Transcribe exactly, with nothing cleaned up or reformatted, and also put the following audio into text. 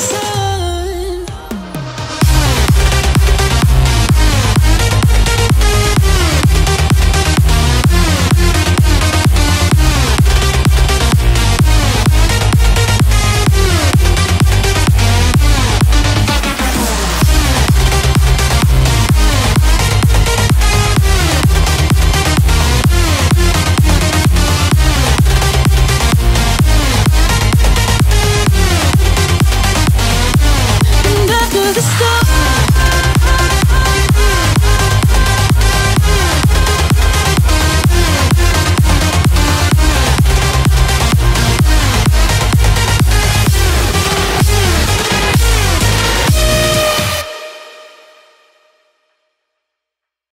so